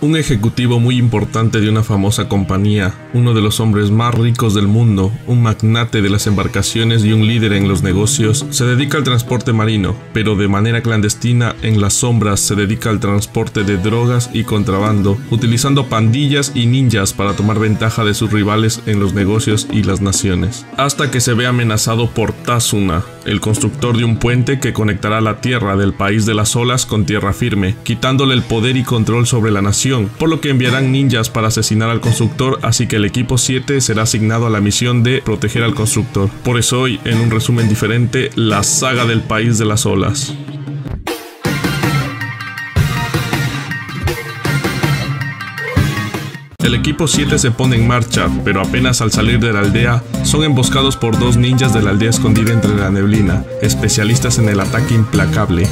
un ejecutivo muy importante de una famosa compañía, uno de los hombres más ricos del mundo, un magnate de las embarcaciones y un líder en los negocios, se dedica al transporte marino, pero de manera clandestina en las sombras se dedica al transporte de drogas y contrabando, utilizando pandillas y ninjas para tomar ventaja de sus rivales en los negocios y las naciones, hasta que se ve amenazado por Tazuna, el constructor de un puente que conectará la tierra del país de las olas con tierra firme, quitándole el poder y control sobre la nación, por lo que enviarán ninjas para asesinar al constructor, así que el equipo 7 será asignado a la misión de proteger al constructor. Por eso hoy, en un resumen diferente, la saga del país de las olas. El equipo 7 se pone en marcha, pero apenas al salir de la aldea, son emboscados por dos ninjas de la aldea escondida entre la neblina, especialistas en el ataque implacable.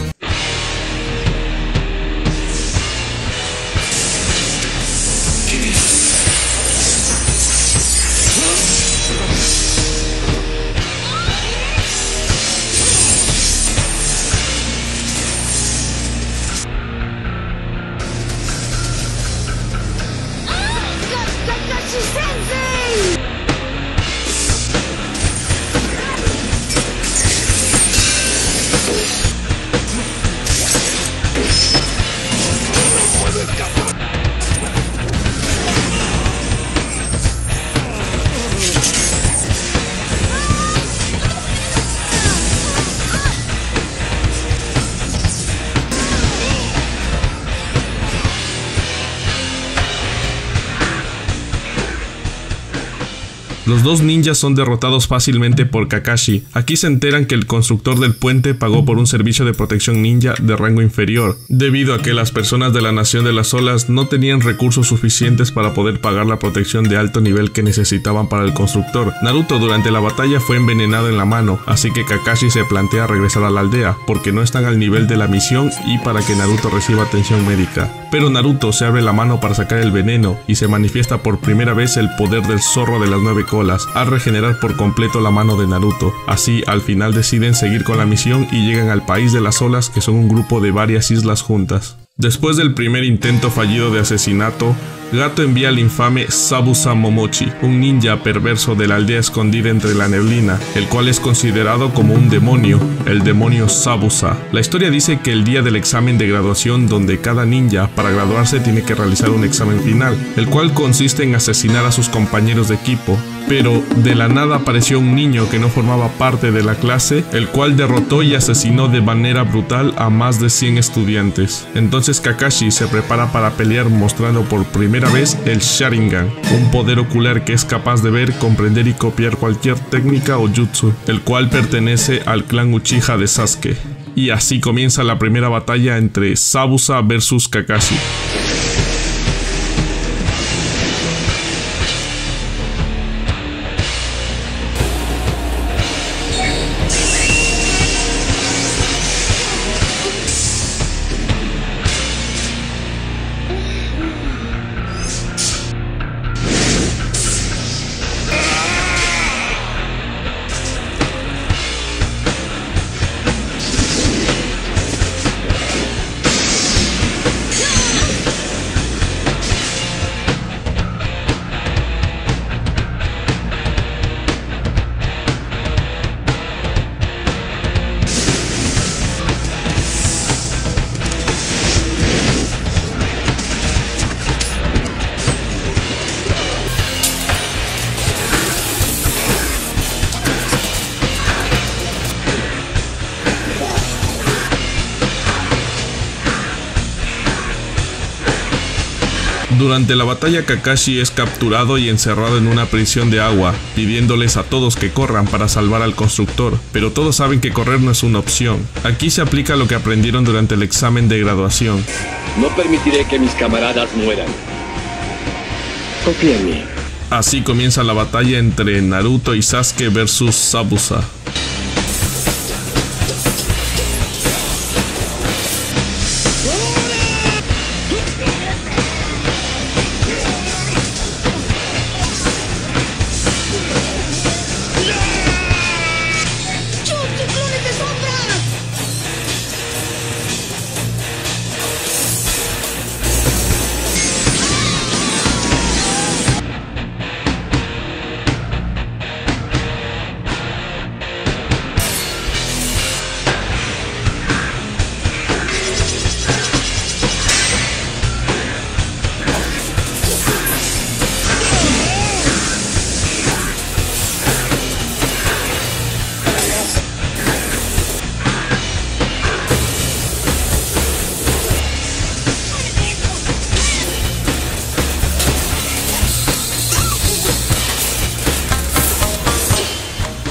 Los dos ninjas son derrotados fácilmente por Kakashi. Aquí se enteran que el constructor del puente pagó por un servicio de protección ninja de rango inferior, debido a que las personas de la Nación de las Olas no tenían recursos suficientes para poder pagar la protección de alto nivel que necesitaban para el constructor. Naruto durante la batalla fue envenenado en la mano, así que Kakashi se plantea regresar a la aldea, porque no están al nivel de la misión y para que Naruto reciba atención médica. Pero Naruto se abre la mano para sacar el veneno y se manifiesta por primera vez el poder del zorro de las 9 colas. Al regenerar por completo la mano de Naruto. Así, al final deciden seguir con la misión y llegan al país de las olas, que son un grupo de varias islas juntas. Después del primer intento fallido de asesinato, Gato envía al infame Zabuza Momochi, un ninja perverso de la aldea escondida entre la neblina, el cual es considerado como un demonio, el demonio Zabuza. La historia dice que el día del examen de graduación, donde cada ninja para graduarse tiene que realizar un examen final, el cual consiste en asesinar a sus compañeros de equipo, pero de la nada apareció un niño que no formaba parte de la clase, el cual derrotó y asesinó de manera brutal a más de 100 estudiantes. Entonces Kakashi se prepara para pelear mostrando por primera vez el Sharingan, un poder ocular que es capaz de ver, comprender y copiar cualquier técnica o jutsu, el cual pertenece al clan Uchiha de Sasuke. Y así comienza la primera batalla entre Zabuza versus Kakashi. Durante la batalla, Kakashi es capturado y encerrado en una prisión de agua, pidiéndoles a todos que corran para salvar al constructor, pero todos saben que correr no es una opción. Aquí se aplica lo que aprendieron durante el examen de graduación. No permitiré que mis camaradas mueran. Confía en mí. Así comienza la batalla entre Naruto y Sasuke versus Zabuza.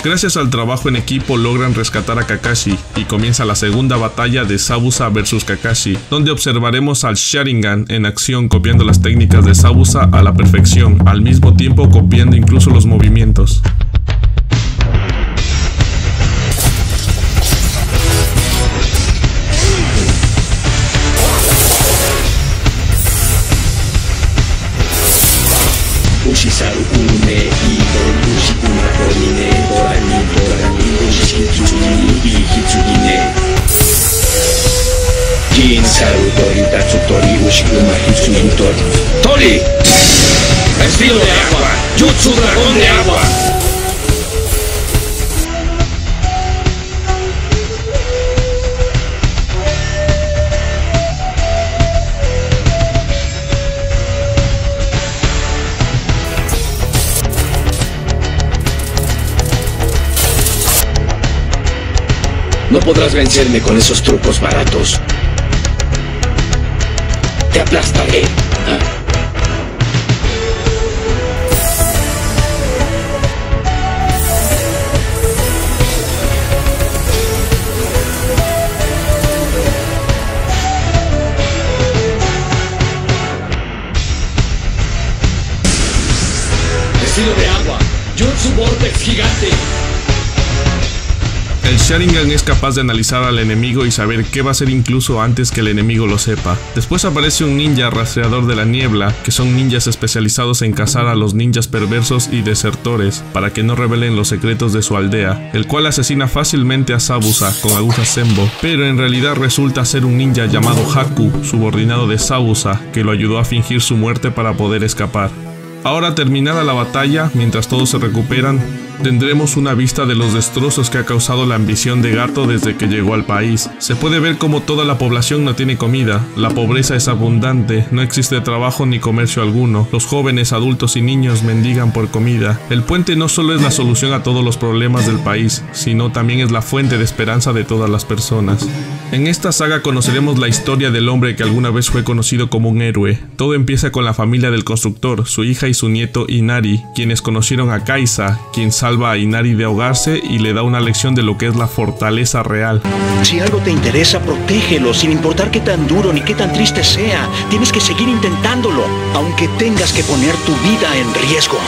Gracias al trabajo en equipo logran rescatar a Kakashi y comienza la segunda batalla de Zabuza vs Kakashi, donde observaremos al Sharingan en acción copiando las técnicas de Zabuza a la perfección, al mismo tiempo copiando incluso los movimientos. Tori, estilo de agua, jutsu dragón de agua. No podrás vencerme con esos trucos baratos. Te aplastaré. Estilo de agua, jutsu vortex gigante. El Sharingan es capaz de analizar al enemigo y saber qué va a hacer incluso antes que el enemigo lo sepa. Después aparece un ninja rastreador de la niebla, que son ninjas especializados en cazar a los ninjas perversos y desertores para que no revelen los secretos de su aldea, el cual asesina fácilmente a Zabuza con agujas senbo, pero en realidad resulta ser un ninja llamado Haku, subordinado de Zabuza, que lo ayudó a fingir su muerte para poder escapar. Ahora, terminada la batalla, mientras todos se recuperan, tendremos una vista de los destrozos que ha causado la ambición de Gato desde que llegó al país. Se puede ver cómo toda la población no tiene comida, la pobreza es abundante, no existe trabajo ni comercio alguno, los jóvenes, adultos y niños mendigan por comida. El puente no solo es la solución a todos los problemas del país, sino también es la fuente de esperanza de todas las personas. En esta saga conoceremos la historia del hombre que alguna vez fue conocido como un héroe. Todo empieza con la familia del constructor, su hija y su nieto Inari, quienes conocieron a Kaiza, quien salva a Inari de ahogarse y le da una lección de lo que es la fortaleza real. Si algo te interesa, protégelo, sin importar qué tan duro ni qué tan triste sea. Tienes que seguir intentándolo, aunque tengas que poner tu vida en riesgo.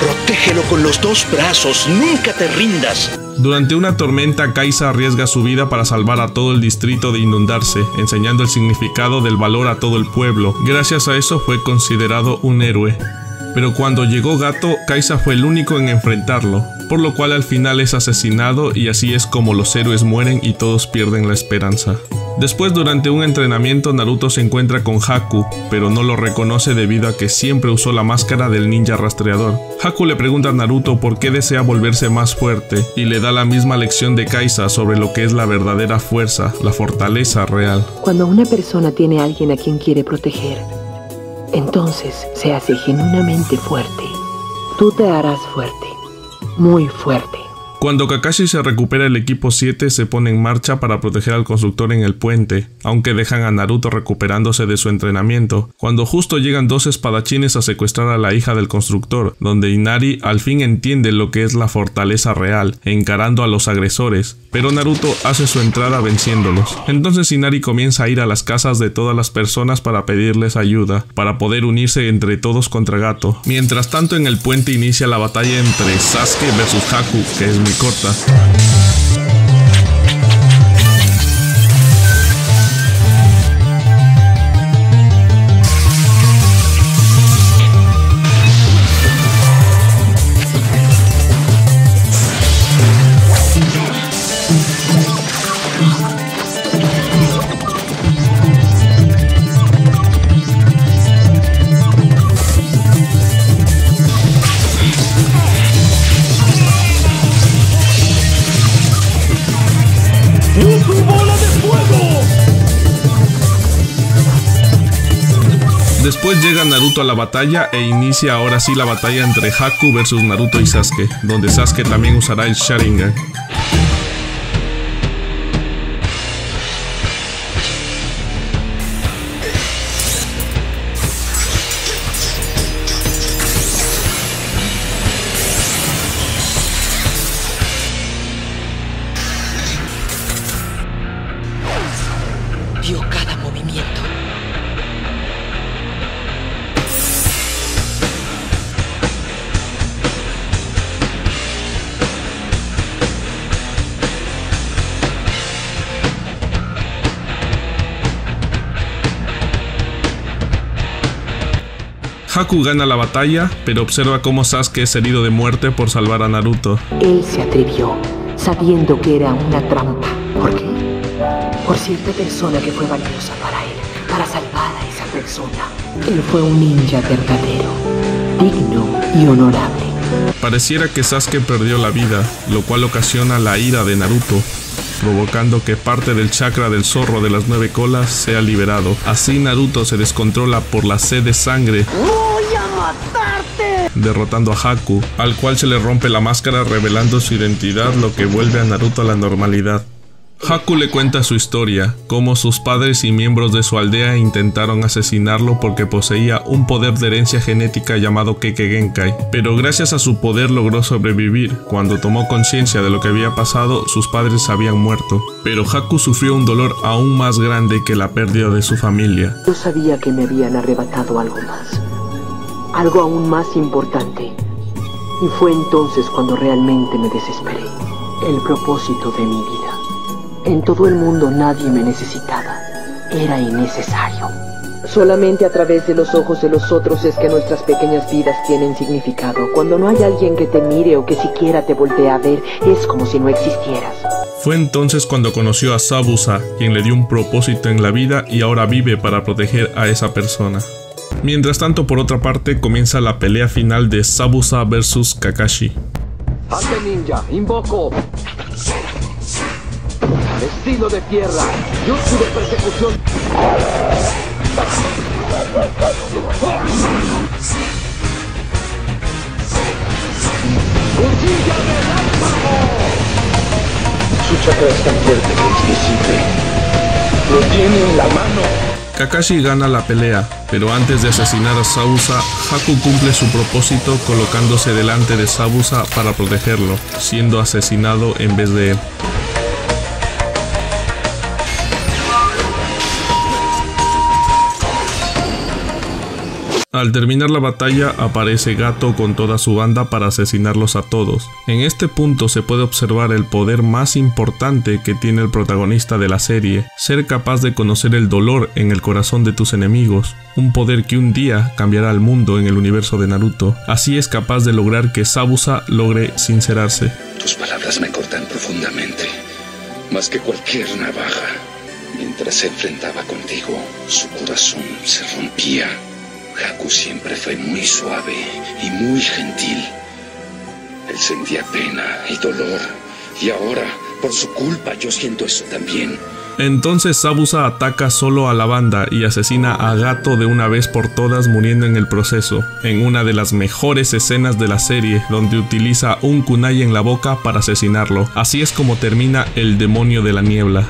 Protégelo con los dos brazos, nunca te rindas. Durante una tormenta, Kaiza arriesga su vida para salvar a todo el distrito de inundarse, enseñando el significado del valor a todo el pueblo. Gracias a eso fue considerado un héroe. Pero cuando llegó Gato, Kaiza fue el único en enfrentarlo, por lo cual al final es asesinado y así es como los héroes mueren y todos pierden la esperanza. Después, durante un entrenamiento, Naruto se encuentra con Haku, pero no lo reconoce debido a que siempre usó la máscara del ninja rastreador. Haku le pregunta a Naruto por qué desea volverse más fuerte y le da la misma lección de Kaiza sobre lo que es la verdadera fuerza, la fortaleza real. Cuando una persona tiene a alguien a quien quiere proteger, entonces se hace genuinamente fuerte. Tú te harás fuerte, muy fuerte. Cuando Kakashi se recupera, el equipo 7 se pone en marcha para proteger al constructor en el puente, aunque dejan a Naruto recuperándose de su entrenamiento, cuando justo llegan dos espadachines a secuestrar a la hija del constructor, donde Inari al fin entiende lo que es la fortaleza real, encarando a los agresores, pero Naruto hace su entrada venciéndolos. Entonces Inari comienza a ir a las casas de todas las personas para pedirles ayuda, para poder unirse entre todos contra Gato. Mientras tanto, en el puente inicia la batalla entre Sasuke vs Haku, que es mi corta. Después llega Naruto a la batalla e inicia ahora sí la batalla entre Haku versus Naruto y Sasuke, donde Sasuke también usará el Sharingan. Haku gana la batalla, pero observa cómo Sasuke es herido de muerte por salvar a Naruto. Él se atrevió, sabiendo que era una trampa. ¿Por qué? Por cierta persona que fue valiosa para él, para salvar a esa persona. Él fue un ninja verdadero, digno y honorable. Pareciera que Sasuke perdió la vida, lo cual ocasiona la ira de Naruto, provocando que parte del chakra del zorro de las 9 colas sea liberado. Así Naruto se descontrola por la sed de sangre. ¡Voy a matarte! Derrotando a Haku, al cual se le rompe la máscara revelando su identidad, lo que vuelve a Naruto a la normalidad. Haku le cuenta su historia, cómo sus padres y miembros de su aldea intentaron asesinarlo porque poseía un poder de herencia genética llamado Kekkei Genkai, pero gracias a su poder logró sobrevivir. Cuando tomó conciencia de lo que había pasado, sus padres habían muerto, pero Haku sufrió un dolor aún más grande que la pérdida de su familia. Yo sabía que me habían arrebatado algo más, algo aún más importante, y fue entonces cuando realmente me desesperé, el propósito de mi vida. En todo el mundo nadie me necesitaba. Era innecesario. Solamente a través de los ojos de los otros es que nuestras pequeñas vidas tienen significado. Cuando no hay alguien que te mire o que siquiera te voltee a ver, es como si no existieras. Fue entonces cuando conoció a Zabuza, quien le dio un propósito en la vida y ahora vive para proteger a esa persona. Mientras tanto, por otra parte, comienza la pelea final de Zabuza versus Kakashi. Ante ninja, invoco... estilo de tierra, jutsu de persecución. ¡Uchiha del alma! Su chakra es tan fuerte que es visible. Lo tiene en la mano. Kakashi gana la pelea, pero antes de asesinar a Zabuza, Haku cumple su propósito colocándose delante de Zabuza para protegerlo, siendo asesinado en vez de él. Al terminar la batalla aparece Gato con toda su banda para asesinarlos a todos. En este punto se puede observar el poder más importante que tiene el protagonista de la serie, ser capaz de conocer el dolor en el corazón de tus enemigos, un poder que un día cambiará al mundo en el universo de Naruto. Así es capaz de lograr que Zabuza logre sincerarse. Tus palabras me cortan profundamente, más que cualquier navaja. Mientras se enfrentaba contigo, su corazón se rompía. Haku siempre fue muy suave y muy gentil. Él sentía pena y dolor, y ahora, por su culpa, yo siento eso también. Entonces Zabuza ataca solo a la banda y asesina a Gato de una vez por todas, muriendo en el proceso, en una de las mejores escenas de la serie, donde utiliza un kunai en la boca para asesinarlo. Así es como termina el demonio de la niebla.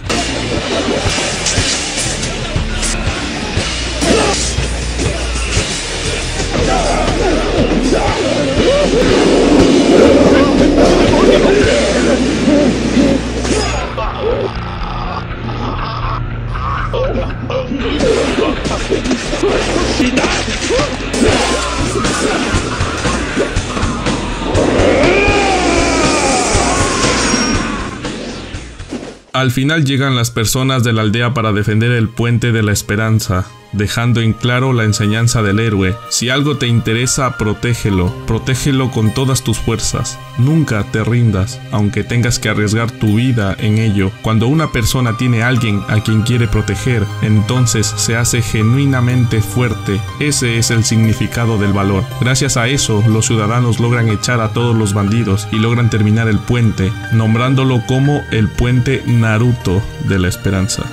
Al final llegan las personas de la aldea para defender el puente de la esperanza, dejando en claro la enseñanza del héroe. Si algo te interesa, protégelo. Protégelo con todas tus fuerzas. Nunca te rindas, aunque tengas que arriesgar tu vida en ello. Cuando una persona tiene a alguien a quien quiere proteger, entonces se hace genuinamente fuerte. Ese es el significado del valor. Gracias a eso, los ciudadanos logran echar a todos los bandidos y logran terminar el puente, nombrándolo como el puente Naruto de la esperanza.